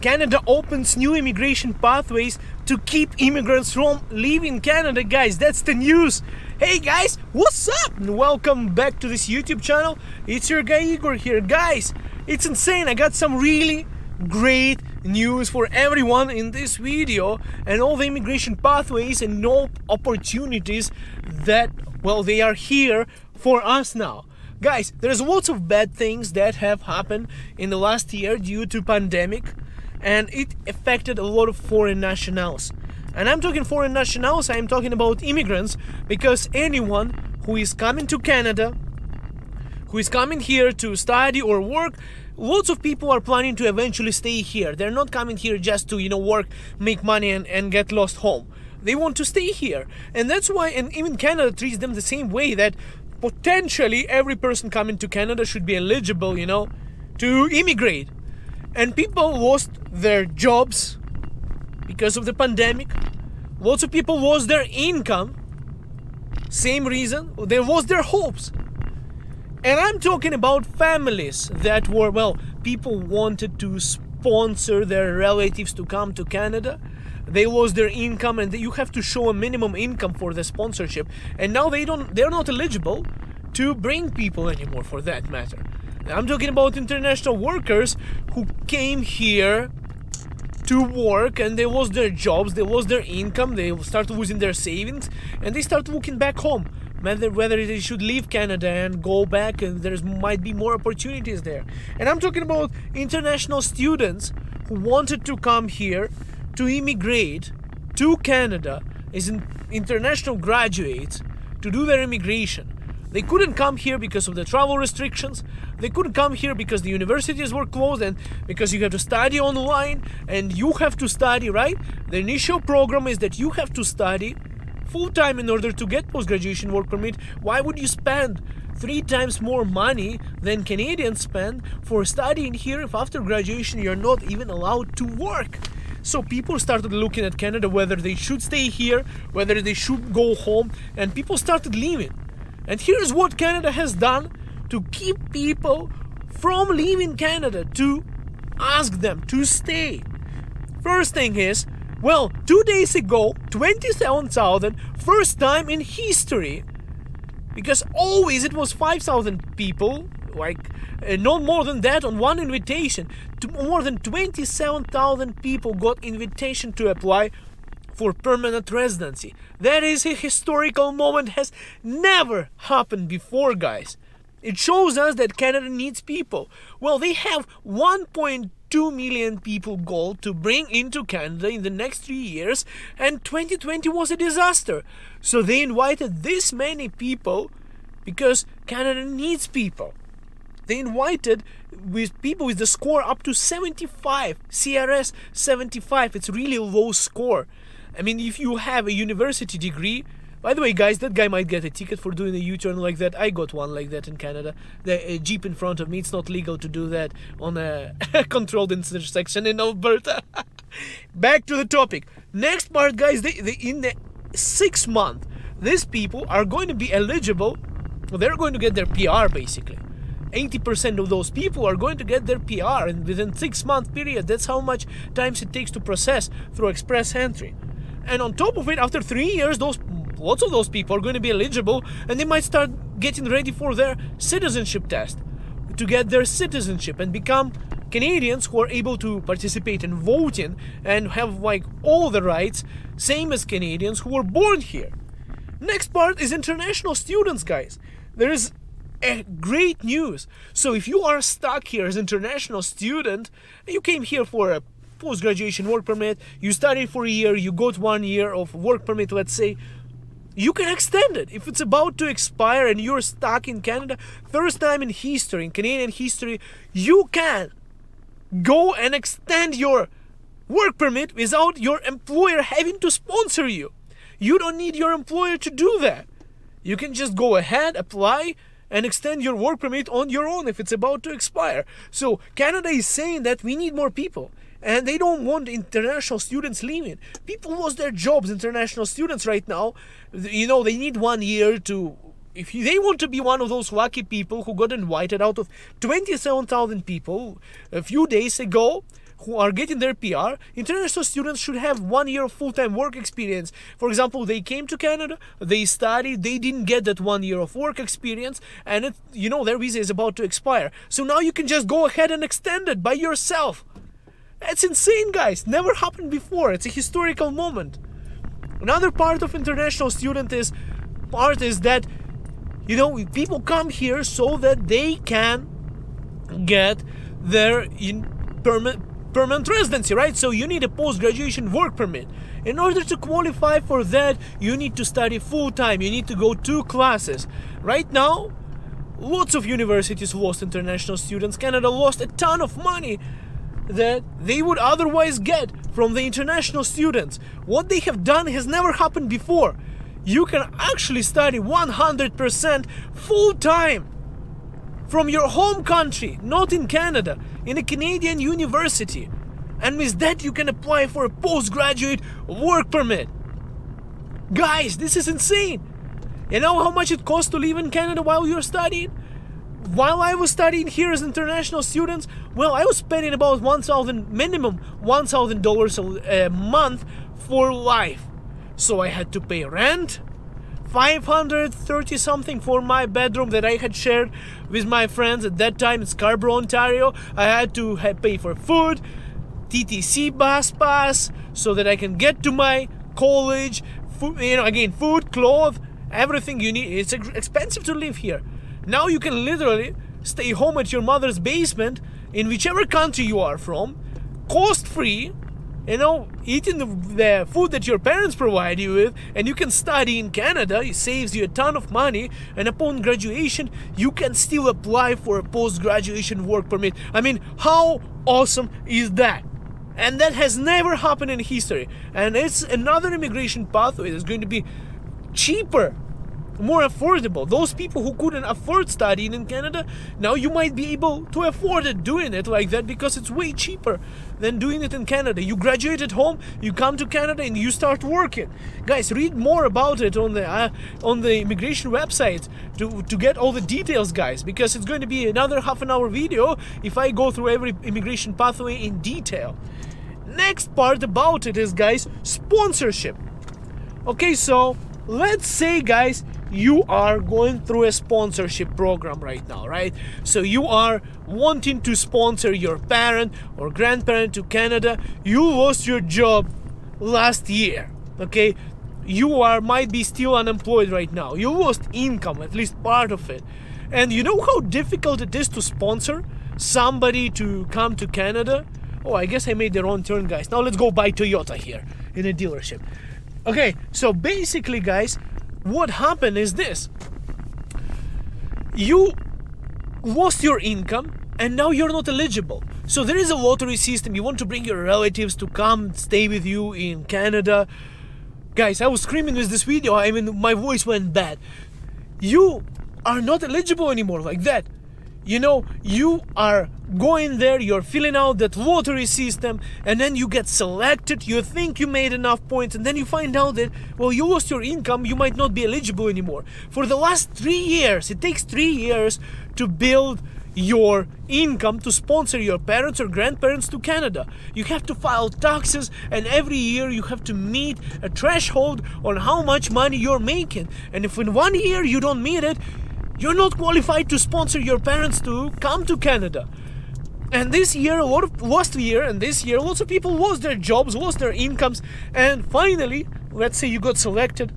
Canada opens new immigration pathways to keep immigrants from leaving Canada, guys. That's the news. Hey guys, what's up? Welcome back to this YouTube channel. It's your guy Igor here. Guys, it's insane. I got some really great news for everyone in this video, and all the immigration pathways and all opportunities that, well, they are here for us now. Guys, there's lots of bad things that have happened in the last year due to pandemic, and it affected a lot of foreign nationals. And I'm talking foreign nationals, I'm talking about immigrants, because anyone who is coming to Canada, who is coming here to study or work, lots of people are planning to eventually stay here. They're not coming here just to, you know, work, make money and get lost home. They want to stay here. And that's why, and even Canada treats them the same way, that potentially every person coming to Canada should be eligible, you know, to immigrate. And people lost their jobs because of the pandemic. Lots of people lost their income. Same reason, they lost their hopes. And I'm talking about families that were, well, people wanted to sponsor their relatives to come to Canada. They lost their income, and you have to show a minimum income for the sponsorship. And now they're not eligible to bring people anymore, for that matter. I'm talking about international workers who came here to work, and they lost their jobs, they lost their income, they start losing their savings, and they start looking back home. Whether they should leave Canada and go back, and there might be more opportunities there. And I'm talking about international students who wanted to come here to immigrate to Canada, as international graduates, to do their immigration. They couldn't come here because of the travel restrictions. They couldn't come here because the universities were closed, and because you have to study online, and you have to study, right? The initial program is that you have to study full-time in order to get post-graduation work permit. Why would you spend 3 times more money than Canadians spend for studying here if after graduation you're not even allowed to work? So people started looking at Canada, whether they should stay here, whether they should go home, and people started leaving. And here's what Canada has done to keep people from leaving Canada, to ask them to stay. First thing is, well, 2 days ago, 27,000, first time in history, because always it was 5,000 people, like no more than that on one invitation. More than 27,000 people got invitation to apply for permanent residency. That is a historical moment, has never happened before, guys. It shows us that Canada needs people. Well, they have 1.2 million people goal to bring into Canada in the next 3 years, and 2020 was a disaster. So they invited this many people because Canada needs people. They invited with people with the score up to 75, CRS 75, it's really a low score. I mean, if you have a university degree, by the way, guys, that guy might get a ticket for doing a U-turn like that. I got one like that in Canada. The Jeep in front of me, it's not legal to do that on a controlled intersection in Alberta. Back to the topic. Next part, guys, in the 6 months, these people are going to be eligible. They're going to get their PR, basically. 80% of those people are going to get their PR, and within 6 month period, that's how much times it takes to process through Express Entry. And on top of it, after 3 years, lots of those people are going to be eligible, and they might start getting ready for their citizenship test to get their citizenship and become Canadians who are able to participate in voting and have, like, all the rights, same as Canadians who were born here. Next part is international students, guys. There is great news. So if you are stuck here as an international student, you came here for a post-graduation work permit, you studied for a year, you got 1 year of work permit, let's say, you can extend it. If it's about to expire and you're stuck in Canada, first time in history, in Canadian history, you can go and extend your work permit without your employer having to sponsor you. You don't need your employer to do that. You can just go ahead, apply, and extend your work permit on your own if it's about to expire. So Canada is saying that we need more people, and they don't want international students leaving. People lost their jobs, international students right now. You know, they need 1 year to, if they want to be one of those lucky people who got invited out of 27,000 people a few days ago who are getting their PR, international students should have 1 year of full-time work experience. For example, they came to Canada, they studied, they didn't get that 1 year of work experience, and it, you know, their visa is about to expire. So now you can just go ahead and extend it by yourself. That's insane, guys. Never happened before. It's a historical moment. Another part of international student is that, you know, people come here so that they can get their permanent residency, right? So you need a post-graduation work permit. In order to qualify for that, you need to study full-time, you need to go 2 classes. Right now, lots of universities lost international students. Canada lost a ton of money that they would otherwise get from the international students. What they have done has never happened before. You can actually study 100% full-time from your home country, not in Canada, in a Canadian university. And with that you can apply for a postgraduate work permit. Guys, this is insane! You know how much it costs to live in Canada while you're studying? While I was studying here as international students, well, I was spending about $1,000 a month for life. So I had to pay rent, $530 something for my bedroom that I had shared with my friends at that time in Scarborough, Ontario. I had to pay for food, TTc bus pass so that I can get to my college, you know, again, food, clothes, everything you need. It's expensive to live here. Now you can literally stay home at your mother's basement in whichever country you are from, cost-free, you know, eating the food that your parents provide you with, and you can study in Canada. It saves you a ton of money, and upon graduation, you can still apply for a post-graduation work permit. I mean, how awesome is that? And that has never happened in history. And it's another immigration pathway that's going to be cheaper, more affordable. Those people who couldn't afford studying in Canada, now you might be able to afford it doing it like that because it's way cheaper than doing it in Canada. You graduate at home, you come to Canada and you start working. Guys, read more about it on the immigration website to get all the details, guys, because it's going to be another half-an-hour video if I go through every immigration pathway in detail. Next part about it is, guys, sponsorship. Okay, so let's say, guys, you are going through a sponsorship program right now, right? So you are wanting to sponsor your parent or grandparent to Canada. You lost your job last year, okay? You are might be still unemployed right now. You lost income, at least part of it. And you know how difficult it is to sponsor somebody to come to Canada? Oh, I guess I made the wrong turn, guys. Now let's go buy Toyota here in a dealership. Okay, so basically, guys, what happened is this: you lost your income and now you're not eligible. So there is a lottery system. You want to bring your relatives to come stay with you in Canada. Guys, I was screaming with this video, I mean, my voice went bad. You are not eligible anymore like that. You know, you are going there, you're filling out that lottery system, and then you get selected, you think you made enough points, and then you find out that, well, you lost your income, you might not be eligible anymore. For the last 3 years, it takes 3 years to build your income to sponsor your parents or grandparents to Canada. You have to file taxes, and every year you have to meet a threshold on how much money you're making. And if in 1 year you don't meet it, you're not qualified to sponsor your parents to come to Canada. And this year, lots of people lost their jobs, lost their incomes, and finally, let's say you got selected,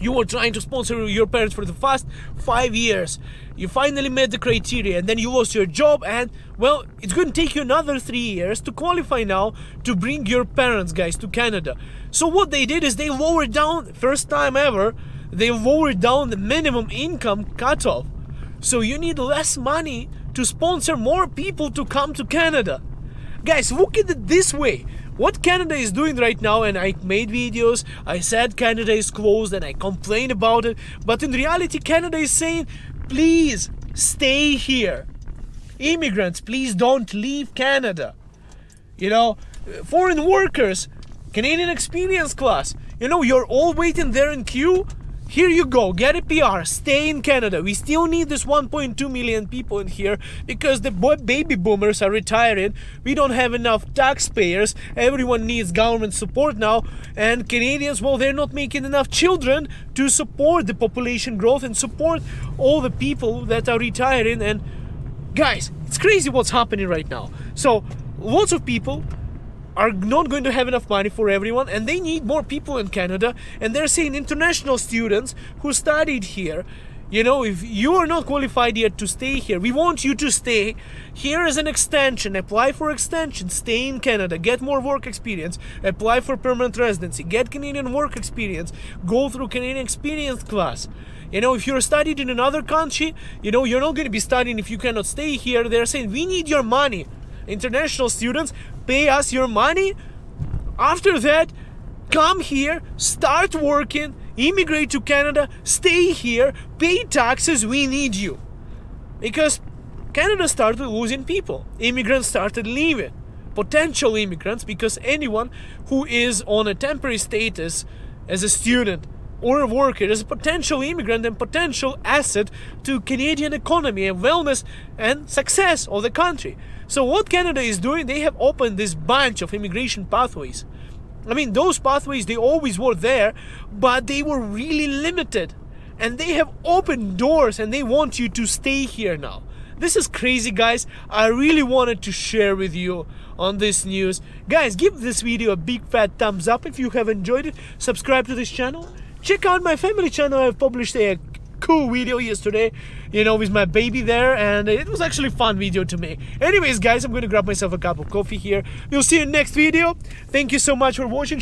you were trying to sponsor your parents for the past 5 years, you finally met the criteria, and then you lost your job, and, well, it's going to take you another 3 years to qualify now to bring your parents, guys, to Canada. So what they did is they lowered down, first time ever, they lowered down the minimum income cutoff. So you need less money to sponsor more people to come to Canada. Guys, look at it this way. What Canada is doing right now, and I made videos, I said Canada is closed and I complained about it, but in reality Canada is saying, please stay here. Immigrants, please don't leave Canada. You know, foreign workers, Canadian experience class, you know, you're all waiting there in queue. Here you go, get a PR, stay in Canada. We still need this 1.2 million people in here because the baby boomers are retiring. We don't have enough taxpayers. Everyone needs government support now. And Canadians, well, they're not making enough children to support the population growth and support all the people that are retiring. And guys, it's crazy what's happening right now. So lots of people are not going to have enough money for everyone, and they need more people in Canada, and they're saying international students who studied here, you know, if you are not qualified yet to stay here, we want you to stay here as an extension, apply for extension, stay in Canada, get more work experience, apply for permanent residency, get Canadian work experience, go through Canadian experience class. You know, if you're studied in another country, you know, you're not going to be studying if you cannot stay here. They're saying we need your money. International students, pay us your money. After that, come here, start working, immigrate to Canada, stay here, pay taxes, we need you. Because Canada started losing people. Immigrants started leaving. Potential immigrants, because anyone who is on a temporary status as a student or a worker is a potential immigrant and potential asset to Canadian economy and wellness and success of the country. So what Canada is doing, they have opened this bunch of immigration pathways. I mean, those pathways, they always were there, but they were really limited. And they have opened doors and they want you to stay here now. This is crazy, guys. I really wanted to share with you on this news. Guys, give this video a big fat thumbs up if you have enjoyed it. Subscribe to this channel. Check out my family channel. I've published a cool video yesterday, you know, with my baby there, and it was actually a fun video to make. Anyways, guys, I'm gonna grab myself a cup of coffee here. We'll see you in the next video. Thank you so much for watching.